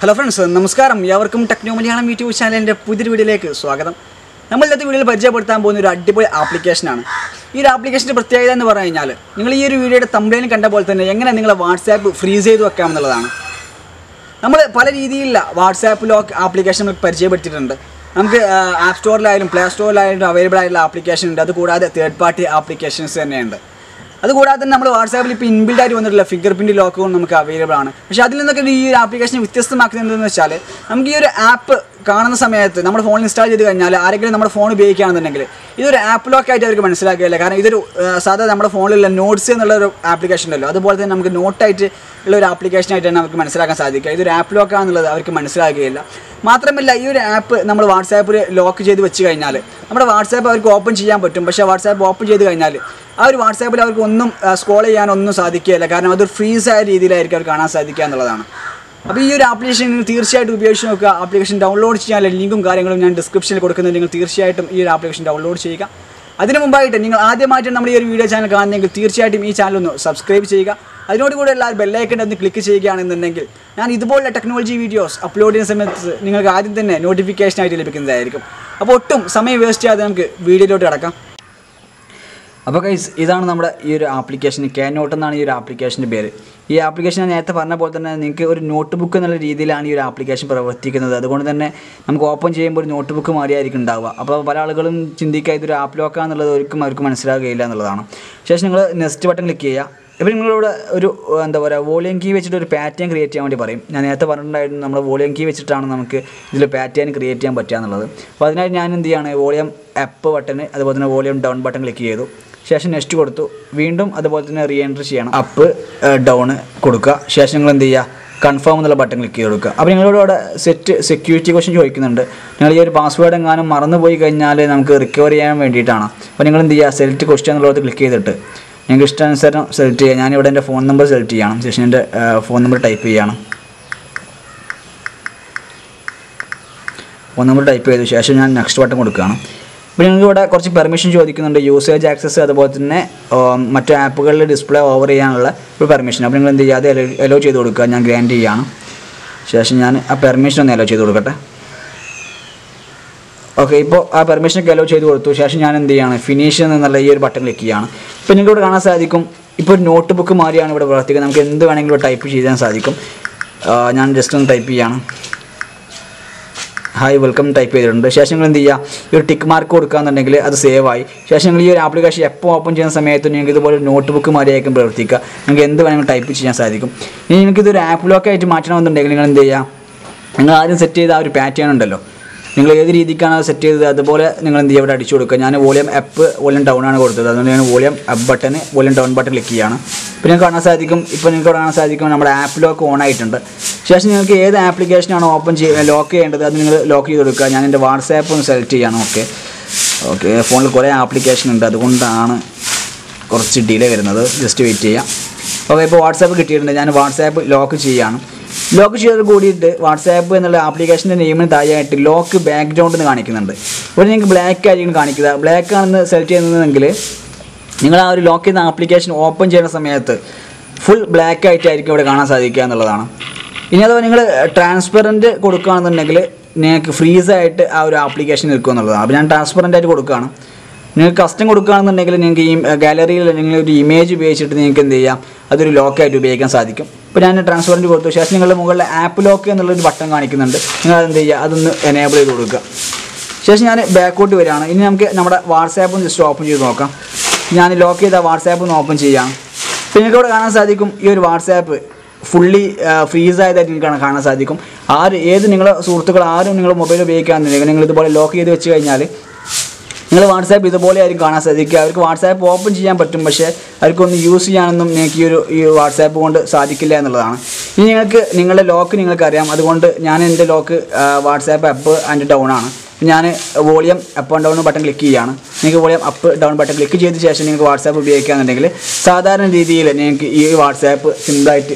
Hello friends, namaskaram, yavarkum, technomaliyana YouTube channel and Pudri video like Swagadam. Namalati will Pajapatam Bonura application. Your application to Patia and the Varanale. Ningle reviewed a thumbnail and Cantabolton, younger and WhatsApp freeze to a Kamalana. Namal Paladilla, WhatsApp lock application with Pajapatiranda. App Store and Play Store available application, the Koda, third party applications and end. That's why we have WhatsApp inbuilt fingerprint lock on the application. We have an application with this app. We have an app that we install our phone. This is an app lock. This is a phone notes application. That's why we have a note application. This is an app lock. This app WhatsApp lock. WhatsApp open. Our WhatsApp is a free side. If you have an application, download the link in the description. Subscribe. Now guys, this is our application. This application is a notebook. This application is open notebook. This Session next to go window, other re-entry up, down, Kuruka, Session and the confirm the button. Kuruka. Abring set security question you can under password and Marana Boy Ganale recovery and Venditana. But England the select question or the clicker. English and Seltian, phone number Seltian, session phone number type Yana. Phone number type the session and next button. If you have permission to use access to the app, display over permission. If you have a permission, okay, permission to finish the layer button. If you have a notebook, you can type hi, welcome. Type here. Under session your tick mark code can save. I session your application open notebook Maria can Bertica and get the type which is the app locate match on the Negligandea and other set our pattern and low. Ningla set the bola Ningland volume up, volume down and order volume up button, volume down button Likiana. Pincana Sadicum, Ipanicana Sadicum, number app lock on item. Shashing the application on open lock and the other lock you look and the WhatsApp on Celtian. Okay, phone Korea application and the one down Corsi delay another, just to it. Okay, WhatsApp get in the WhatsApp lock Chian. Lock good WhatsApp and the application name and the lock background in the Ganican. When you black carrying Ganica, black on the Celtian and Glay. You can lock the application open full black eye. Transparent freeze our application. Transparent custom gallery image lock transparent app lock and the button. I will open the WhatsApp. If you have WhatsApp fully freeze, you can see it. If you have a mobile, you can see it. If you have WhatsApp, you can see it. If you have WhatsApp, you can use WhatsApp. Volume up and down button click on volume up down button click WhatsApp WhatsApp simple application application we have an application that we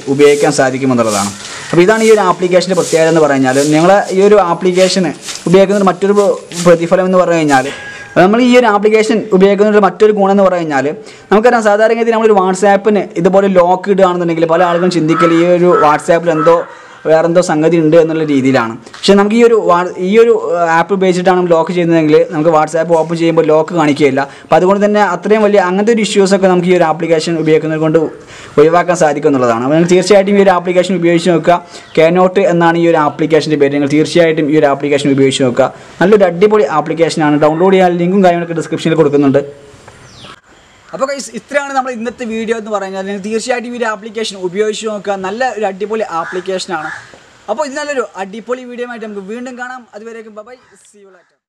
have locked WhatsApp. വേറെന്തോ സംഗതി ഉണ്ട് എന്നുള്ള രീതിയിലാണ്. പക്ഷേ നമുക്ക് ഈ ഒരു app ഉപയോഗിച്ചിട്ടാണ് നമ്മൾ ലോക്ക് ചെയ്യുന്നതെങ്കിൽ നമുക്ക് വാട്സാപ്പ് ഓപ്പൺ ചെയ്യുമ്പോൾ ലോക്ക് കാണിക്കുകയില്ല. അപ്പോൾ അതുകൊണ്ട് തന്നെ അത്രയും വലിയ അങ്ങനത്തെ ഒരു ഇഷ്യൂസൊക്കെ നമുക്ക് ഈ ഒരു ആപ്ലിക്കേഷൻ ഉപയോഗിക്കുന്നത് കൊണ്ട് ഒഴിവാക്കാൻ സാധിക്കും എന്നുള്ളതാണ്. അപ്പോൾ നിങ്ങൾ തീർച്ചയായിട്ടും ഈ ഒരു ആപ്ലിക്കേഷൻ ഉപയോഗിച്ച് നോക്കുക. കാനോട്ട് എന്നാണ് ഈ ഒരു ആപ്ലിക്കേഷൻ്റെ പേര്. നിങ്ങൾ തീർച്ചയായിട്ടും ഈ ഒരു ആപ്ലിക്കേഷൻ ഉപയോഗിച്ച് നോക്കുക. നല്ലൊരു അടിപൊളി ആപ്ലിക്കേഷനാണ്. ഡൗൺലോഡ് ചെയ്യാൻ ലിങ്കും കാര്യങ്ങളൊക്കെ ഡിസ്ക്രിപ്ഷനിൽ കൊടുക്കുന്നുണ്ട്. അപ്പോൾ ഗൈസ്, ഇത്രയാണ് നമ്മൾ ഇന്നത്തെ വീഡിയോ എന്ന് പറഞ്ഞാൽ. നിങ്ങൾ തീർച്ചയായിട്ടും ഈ ഒരു ആപ്ലിക്കേഷൻ ഉപയോഗിച്ച് നോക്കുക. നല്ല ഒരു അടിപൊളി ആപ്ലിക്കേഷനാണ്. അപ്പോൾ ഇത് നല്ലൊരു അടിപൊളി വീഡിയോ ആയിട്ട് നമുക്ക് വീണ്ടും കാണാം. അതുവരേക്കും ബൈ, സീ യു ലേറ്റർ.